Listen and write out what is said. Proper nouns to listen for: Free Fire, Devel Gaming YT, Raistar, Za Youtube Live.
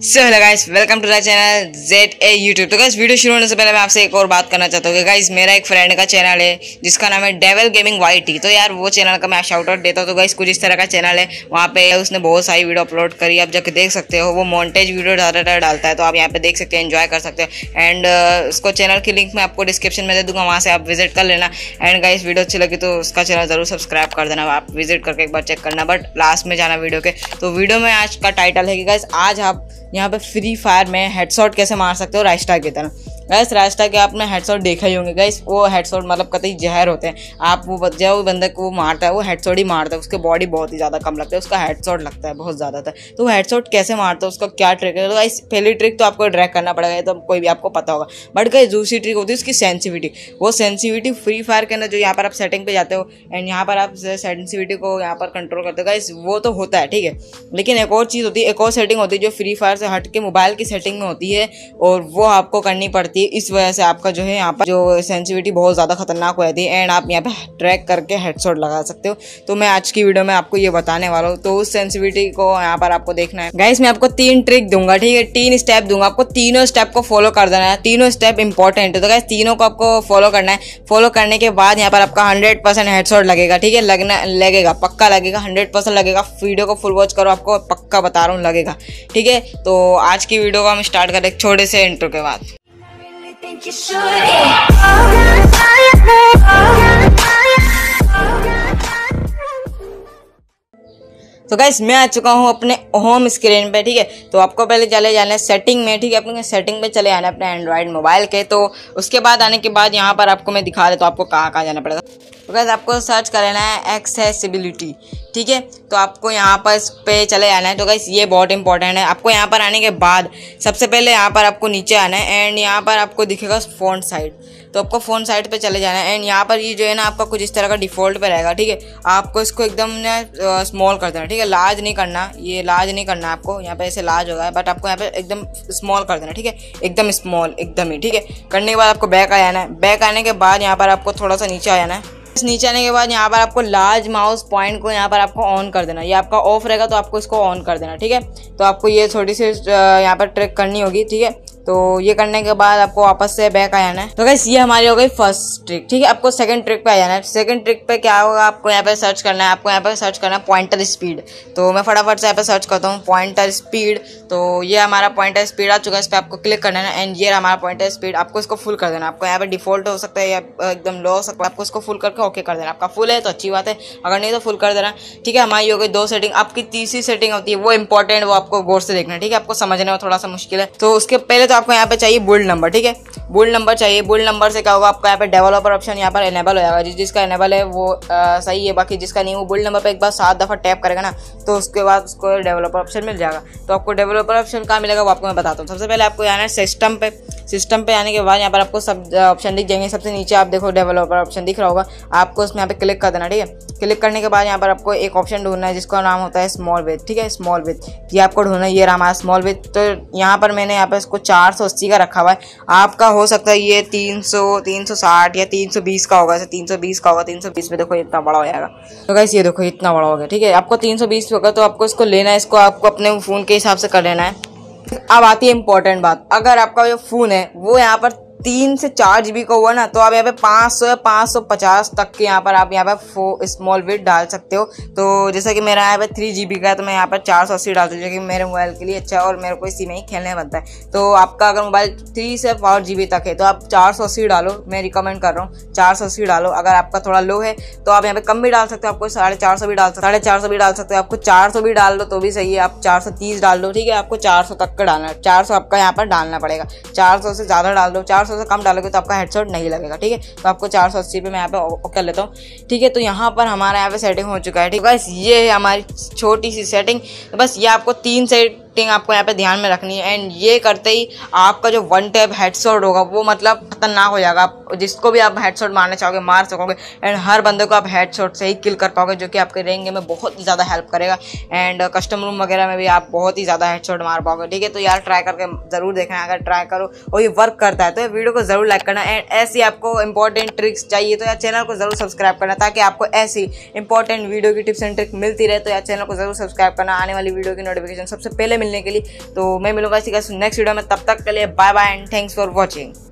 So hello guys, welcome to the channel Z A YouTube. तो guys, video शुरू होने से पहले मैं आपसे एक और बात करना चाहता हूँ कि गाइस मेरा एक फ्रेंड का चैनल है जिसका नाम है डेवल गेमिंग YT। तो यार वो चैनल का मैं शाउट आउट देता हूँ। तो गाइस कुछ इस तरह का चैनल है, वहाँ पे उसने बहुत सारी वीडियो अपलोड करी, आप जाकर देख सकते हो। वो मॉन्टेज वीडियो ज़्यादातर डालता है, तो आप यहाँ पे देख सकते हो, एंजॉय कर सकते हो। एंड उसको चैनल की लिंक मैं आपको डिस्क्रिप्शन में दे दूँगा, वहाँ से आप विजिट कर लेना। एंड गाइस वीडियो अच्छी लगी तो उसका चैनल ज़रूर सब्सक्राइब कर देना, आप विजिट करके एक बार चेक करना, बट लास्ट में जाना वीडियो के। तो वीडियो में आज का टाइटल है कि गाइस आज आप यहाँ पे फ्री फायर में हेडशॉट कैसे मार सकते हो राइस्टार की तरह। गाइस राइस्टार के आपने हेडशॉट देखा ही होंगे। गाइस वो हेडशॉट मतलब कतई जहर होते हैं। आप वो जो बंदे को वो मारता है वो हेडशॉट ही मारता है, उसके बॉडी बहुत ही ज़्यादा कम लगता है, उसका हेडशॉट लगता है बहुत ज़्यादा। तो वो हेडशॉट कैसे मारता है, उसका क्या ट्रिक है? तो गाइस पहली ट्रिक तो आपको ड्रैग करना पड़ेगा, तो कोई भी आपको पता होगा। बट गाइस दूसरी ट्रिक होती है उसकी सेंसिटिविटी। वो सेंसिटिविटी फ्री फायर के अंदर जो यहाँ पर आप सेटिंग पर जाते हो एंड यहाँ पर आप सेंसिटिविटी को यहाँ पर कंट्रोल करते हो, गाइस वो तो होता है ठीक है। लेकिन एक और चीज़ होती है, एक और सेटिंग होती है जो फ्री फायर से हट के मोबाइल की सेटिंग में होती है और वो आपको करनी पड़ती है। इस वजह से आपका जो है यहाँ पर जो सेंसिटिविटी बहुत ज़्यादा खतरनाक हो जाती है एंड आप यहाँ पे ट्रैक करके हेडशॉट लगा सकते हो। तो मैं आज की वीडियो में आपको ये बताने वाला हूँ। तो उस सेंसिटिविटी को यहाँ पर आपको देखना है। गाइस मैं आपको तीन ट्रिक दूंगा ठीक है, तीन स्टेप दूंगा, आपको तीनों स्टेप को फॉलो कर देना है। तीनों स्टेप इंपॉर्टेंट है, तो गाइस तीनों को आपको फॉलो करना है। फॉलो करने के बाद यहाँ पर आपका 100% हेडशॉट लगेगा ठीक है, लगेगा पक्का लगेगा, 100% लगेगा। वीडियो को फुल वॉच करो, आपको पक्का बता रहा हूँ लगेगा ठीक है। तो आज की वीडियो को हम स्टार्ट करें एक छोटे से इंट्रो के बाद। तो गाइस मैं आ चुका हूँ अपने होम स्क्रीन पे ठीक है। तो आपको पहले चले जाना है सेटिंग में ठीक है, अपने सेटिंग पे चले जाना है अपने एंड्रॉयड मोबाइल के। तो उसके बाद आने के बाद यहाँ पर आपको मैं दिखा देता हूँ आपको कहाँ कहाँ जाना पड़ेगा। तो गाइस आपको सर्च कर लेना है एक्सेसिबिलिटी ठीक है। तो आपको यहाँ पर इस पे चले जाना है। तो गाइस ये बहुत इंपॉर्टेंट है, आपको यहाँ पर आने के बाद सबसे पहले यहाँ पर आपको नीचे आना है एंड यहाँ पर आपको दिखेगा फ़ॉन्ट साइज। तो आपको फ़ॉन्ट साइज पे चले जाना है एंड यहाँ पर ये जो है ना आपका कुछ इस तरह का डिफ़ॉल्ट पे रहेगा ठीक है। आपको इसको एकदम ना स्मॉल कर देना ठीक है, लार्ज नहीं करना, ये लार्ज नहीं करना आपको। यहाँ पर ऐसे लार्ज होगा बट आपको यहाँ पर एकदम स्मॉल कर देना ठीक है, एकदम स्मॉल एकदम ही ठीक है। करने के बाद आपको बैक आ जाना है। बैक आने के बाद यहाँ पर आपको थोड़ा सा नीचे आ जाना है। नीचे आने के बाद यहाँ पर आपको लार्ज माउस पॉइंट को यहाँ पर आपको ऑन कर देना। ये आपका ऑफ रहेगा तो आपको इसको ऑन कर देना ठीक है। तो आपको ये थोड़ी सी यहाँ पर ट्रिक करनी होगी ठीक है। तो ये करने के बाद आपको वापस से बैक आ जाना है। तो गाइस ये हमारी हो गई फर्स्ट ट्रिक ठीक है। आपको सेकंड ट्रिक पे आ जाना है। सेकंड ट्रिक पे क्या होगा, आपको यहाँ पे सर्च करना है, आपको यहाँ पे सर्च करना है पॉइंटर स्पीड। तो मैं फटाफट से यहाँ पे सर्च करता हूँ पॉइंटर स्पीड। तो ये हमारा पॉइंटर स्पीड आ चुका है, इस पर आपको क्लिक करना है एंड ये हमारा पॉइंटर स्पीड। आपको इसको फुल कर देना, आपको यहाँ पर डिफॉल्ट हो सकता है या एकदम लो हो सकता है, आपको इसको फुल करके ओके कर देना। आपका फुल है तो अच्छी बात है, अगर नहीं तो फुल कर देना ठीक है। हमारी हो गई दो सेटिंग। आपकी तीसरी सेटिंग होती है वो इंपॉर्टेंट, वो आपको गौर से देखना ठीक है, आपको समझने में थोड़ा सा मुश्किल है। तो उसके पहले तो आपको यहाँ पे चाहिए बोल्ड नंबर ठीक है। बोल्ड नंबर चाहिए। बोल्ड नंबर से क्या होगा, आपका यहाँ पे डेवलपर ऑप्शन यहाँ पर इनेबल हो जाएगा। जिसका इनेबल है वो सही है, बाकी जिसका नहीं वो बोल्ड नंबर पे एक बार 7 दफ़ा टैप करेगा ना तो उसके बाद उसको डेवलपर ऑप्शन मिल जाएगा। तो आपको डेवलपर ऑप्शन कहाँ मिलेगा वो आपको मैं बताता हूँ। सबसे पहले आपको यहाँ सिस्टम पे, सिस्टम पे आने के बाद यहाँ पर आपको सब ऑप्शन दिख जाएंगे। सबसे नीचे आप देखो डेवलपर ऑप्शन दिख रहा होगा, आपको उसमें यहाँ पे क्लिक कर देना ठीक है। क्लिक करने के बाद यहाँ पर आपको एक ऑप्शन ढूंढना है जिसका नाम होता है स्मॉल विड्थ ठीक है। स्मॉल विड्थ ये आपको ढूंढना है, ये रहा हमारा स्मॉल विड्थ। तो यहाँ पर मैंने यहाँ पर इसको 480 का रखा हुआ है, आपका हो सकता है ये 300, 360 या 320 का होगा। ऐसे 320 का होगा, 320 में देखो इतना बड़ा हो जाएगा। तो गाइस ये देखो इतना बड़ा हो गया ठीक है। आपको 320 होगा तो आपको इसको लेना है, इसको आपको अपने फ़ोन के हिसाब से कर लेना है। अब आती है इंपॉर्टेंट बात, अगर आपका जो फ़ोन है वो यहाँ पर 3 से 4 GB का हुआ ना तो आप यहाँ पे 500 या 550 तक के यहाँ पर आप यहाँ पे स्मॉल विड्थ डाल सकते हो। तो जैसे कि मेरा यहाँ पे 3 GB का है तो मैं यहाँ पर 480 डाल दूँ, जो कि मेरे मोबाइल के लिए अच्छा है और मेरे को इसी में ही खेलने बनता है। तो आपका अगर मोबाइल 3 से 4 GB तक है तो आप 480 डालो, मैं रिकमेंड कर रहा हूँ 480 डालो। अगर आपका थोड़ा लो है तो आप यहाँ पे कम भी डाल सकते हो, आपको 450 भी डाल सकते हो, 450 भी डाल सकते हो, आपको 400 भी डाल दो तो भी सही है, आप 430 डाल दो ठीक है। आपको 400 तक का डालना है, 400 आपका यहाँ पर डालना पड़ेगा। 400 से ज़्यादा डाल दो, 400 से कम डालोगे तो आपका हेडशॉट नहीं लगेगा ठीक है। तो आपको 480 पे मैं यहाँ पे ओके लेता हूँ ठीक है। तो यहाँ पर हमारा यहाँ पे सेटिंग हो चुका है ठीक है। बस ये है हमारी छोटी सी सेटिंग। तो बस ये आपको 3 सेटिंग आपको यहाँ पे ध्यान में रखनी है एंड ये करते ही आपका जो 1 टैप हेडशॉट होगा वो मतलब खतरनाक हो जाएगा। आप जिसको भी आप हेडशॉट मारना चाहोगे मार सकोगे एंड हर बंदे को आप हेडशॉट से ही किल कर पाओगे, जो कि आपके रैंक में बहुत ही ज़्यादा हेल्प करेगा एंड कस्टम रूम वगैरह में भी आप बहुत ही ज़्यादा हेडशॉट मार पाओगे ठीक है। तो यार ट्राई करके ज़रूर देखना, अगर ट्राई करो और ये वर्क करता है तो वीडियो को ज़रूर लाइक करना एंड ऐसी आपको इंपॉर्टेंट ट्रिक्स चाहिए तो यार चैनल को ज़रूर सब्सक्राइब करना, ताकि आपको ऐसी इंपॉर्टेंट वीडियो की टिप्स एंड ट्रिक मिलती रहे। तो यार चैनल को ज़रूर सब्सक्राइब करना, आने वाली वीडियो की नोटिफिकेशन सबसे पहले मिलने के लिए। तो मैं मिलूंगा इसी का नेक्स्ट वीडियो में, तब तक के लिए bye bye and thanks for watching.